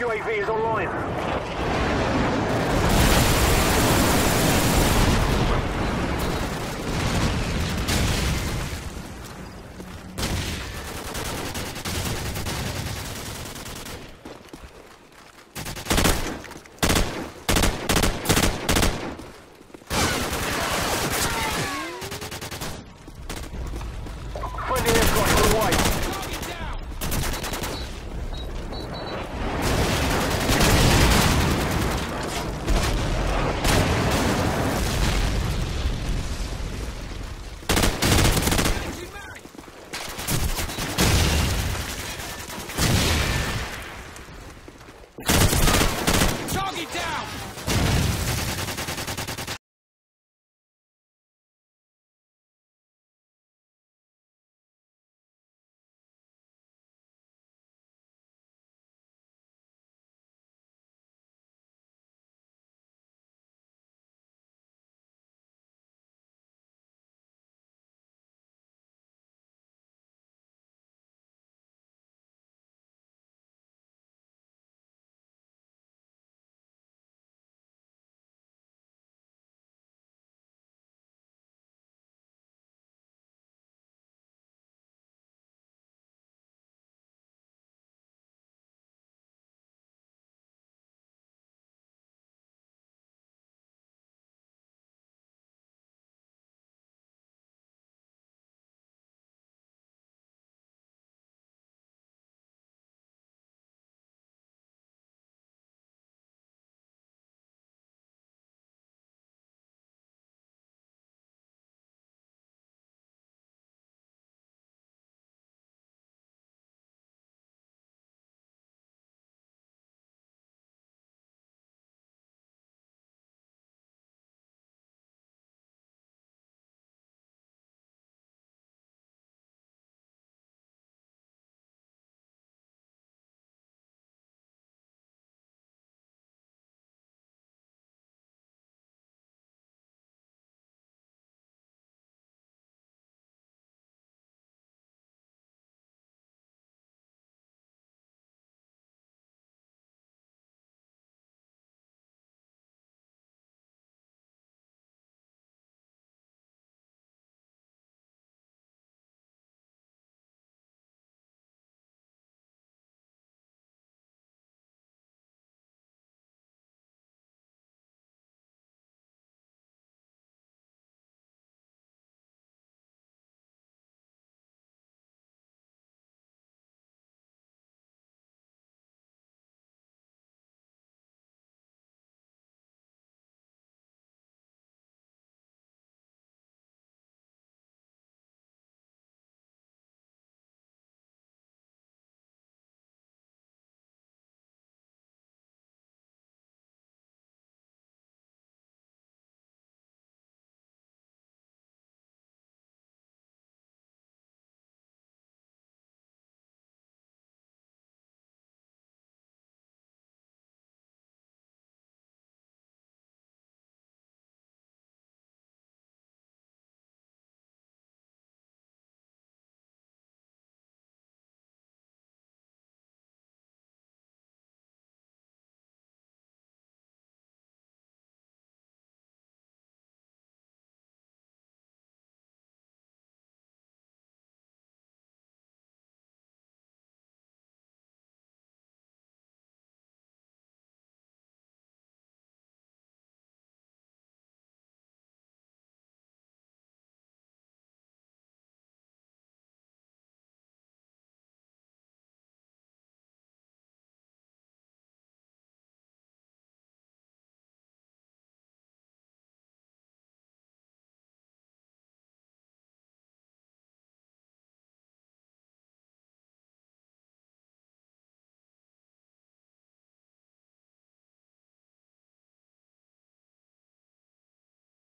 UAV is online.